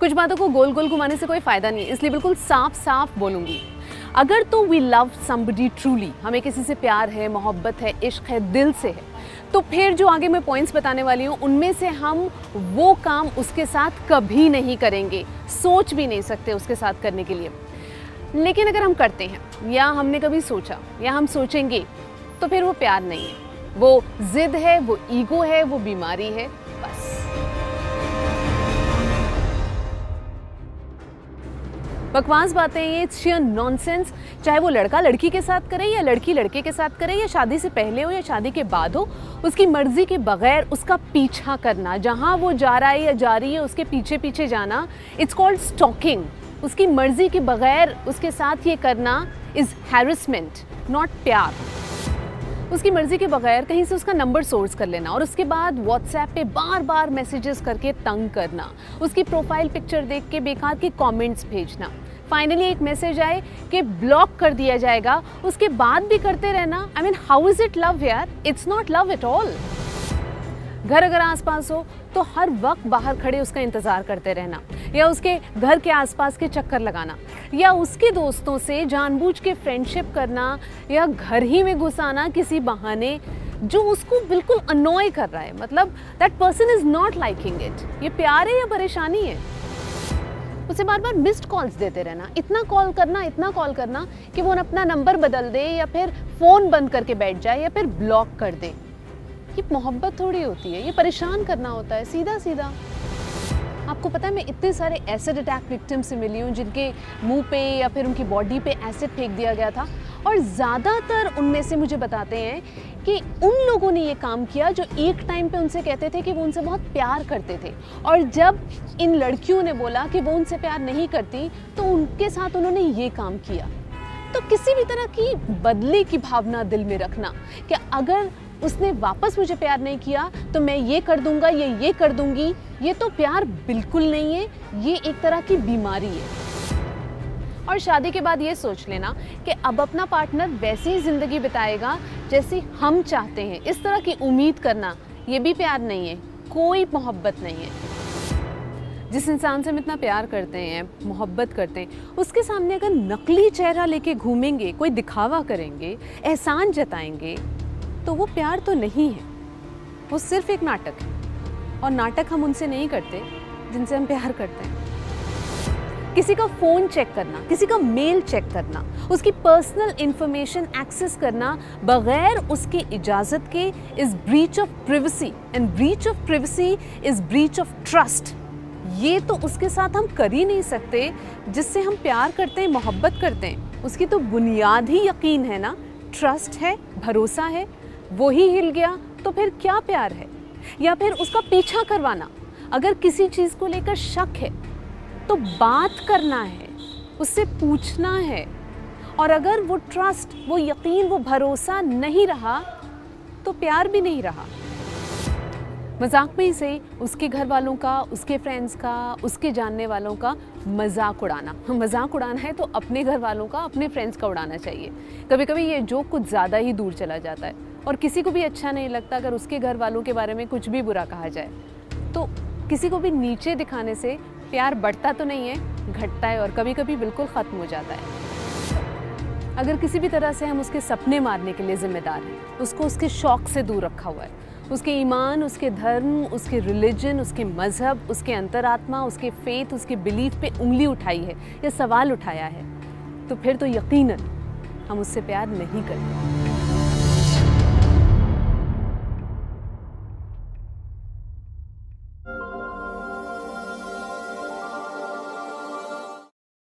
कुछ बातों को गोल गोल घुमाने से कोई फ़ायदा नहीं है, इसलिए बिल्कुल साफ साफ बोलूँगी। अगर तो वी लव समबडी ट्रूली, हमें किसी से प्यार है, मोहब्बत है, इश्क है, दिल से है, तो फिर जो आगे मैं पॉइंट्स बताने वाली हूँ उनमें से हम वो काम उसके साथ कभी नहीं करेंगे, सोच भी नहीं सकते उसके साथ करने के लिए। लेकिन अगर हम करते हैं या हमने कभी सोचा या हम सोचेंगे तो फिर वो प्यार नहीं है, वो जिद है, वो ईगो है, वो बीमारी है, बस। बकवास बातें, ये इट्स शेयर नॉनसेंस। चाहे वो लड़का लड़की के साथ करे या लड़की लड़के के साथ करे या शादी से पहले हो या शादी के बाद हो, उसकी मर्जी के बगैर उसका पीछा करना, जहाँ वो जा रहा है या जा रही है उसके पीछे पीछे जाना, इट्स कॉल्ड स्टॉकिंग। उसकी मर्जी के बगैर उसके साथ ये करना इज़ हैरेसमेंट, नॉट प्यार। उसकी मर्ज़ी के बगैर कहीं से उसका नंबर सोर्स कर लेना और उसके बाद व्हाट्सएप पे बार बार मैसेजेस करके तंग करना, उसकी प्रोफाइल पिक्चर देख के बेकार के कमेंट्स भेजना, फाइनली एक मैसेज आए कि ब्लॉक कर दिया जाएगा, उसके बाद भी करते रहना। I mean, how is it love यार? It's not love at all. घर अगर आसपास हो तो हर वक्त बाहर खड़े उसका इंतज़ार करते रहना या उसके घर के आसपास के चक्कर लगाना या उसके दोस्तों से जानबूझ के फ्रेंडशिप करना या घर ही में घुसाना किसी बहाने, जो उसको बिल्कुल अनॉय कर रहा है। मतलब that person is not liking it. ये प्यार है या परेशानी है? उसे बार बार मिस्ड कॉल्स देते रहना, इतना कॉल करना कि वो अपना नंबर बदल दे या फिर फ़ोन बंद करके बैठ जाए या फिर ब्लॉक कर दे। ये मोहब्बत थोड़ी होती है, ये परेशान करना होता है, सीधा सीधा। आपको पता है, मैं इतने सारे एसिड अटैक विक्टिम से मिली हूँ जिनके मुंह पे या फिर उनकी बॉडी पे एसिड फेंक दिया गया था, और ज़्यादातर उनमें से मुझे बताते हैं कि उन लोगों ने ये काम किया जो एक टाइम पे उनसे कहते थे कि वो उनसे बहुत प्यार करते थे, और जब इन लड़कियों ने बोला कि वो उनसे प्यार नहीं करती तो उनके साथ उन्होंने ये काम किया। तो किसी भी तरह की बदले की भावना दिल में रखना कि अगर उसने वापस मुझे प्यार नहीं किया तो मैं ये कर दूंगा, ये कर दूंगी, ये तो प्यार बिल्कुल नहीं है, ये एक तरह की बीमारी है। और शादी के बाद ये सोच लेना कि अब अपना पार्टनर वैसी ही ज़िंदगी बिताएगा जैसी हम चाहते हैं, इस तरह की उम्मीद करना, ये भी प्यार नहीं है, कोई मोहब्बत नहीं है। जिस इंसान से हम इतना प्यार करते हैं, मोहब्बत करते हैं, उसके सामने अगर नकली चेहरा लेके घूमेंगे, कोई दिखावा करेंगे, एहसान जताएंगे, तो वो प्यार तो नहीं है, वो सिर्फ एक नाटक है। और नाटक हम उनसे नहीं करते जिनसे हम प्यार करते हैं। किसी का फ़ोन चेक करना, किसी का मेल चेक करना, उसकी पर्सनल इंफॉर्मेशन एक्सेस करना बगैर उसकी इजाज़त के is breach of privacy, and breach of privacy is breach of trust. ये तो उसके साथ हम कर ही नहीं सकते जिससे हम प्यार करते हैं, मोहब्बत करते हैं। उसकी तो बुनियाद ही यकीन है ना, ट्रस्ट है, भरोसा है, वो ही हिल गया तो फिर क्या प्यार है? या फिर उसका पीछा करवाना, अगर किसी चीज़ को लेकर शक है तो बात करना है, उससे पूछना है, और अगर वो ट्रस्ट, वो यकीन, वो भरोसा नहीं रहा तो प्यार भी नहीं रहा। मजाक में ही से उसके घर वालों का, उसके फ्रेंड्स का, उसके जानने वालों का मजाक उड़ाना। मजाक उड़ाना है तो अपने घर वालों का, अपने फ्रेंड्स का उड़ाना चाहिए। कभी कभी ये जोक कुछ ज़्यादा ही दूर चला जाता है और किसी को भी अच्छा नहीं लगता अगर उसके घर वालों के बारे में कुछ भी बुरा कहा जाए। तो किसी को भी नीचे दिखाने से प्यार बढ़ता तो नहीं है, घटता है, और कभी कभी बिल्कुल ख़त्म हो जाता है। अगर किसी भी तरह से हम उसके सपने मारने के लिए ज़िम्मेदार हैं, उसको उसके शौक़ से दूर रखा हुआ है, उसके ईमान, उसके धर्म, उसके रिलीजन, उसके मज़हब, उसके अंतरात्मा, उसके फेथ, उसके बिलीफ पे उंगली उठाई है या सवाल उठाया है, तो फिर तो यकीनन हम उससे प्यार नहीं करते।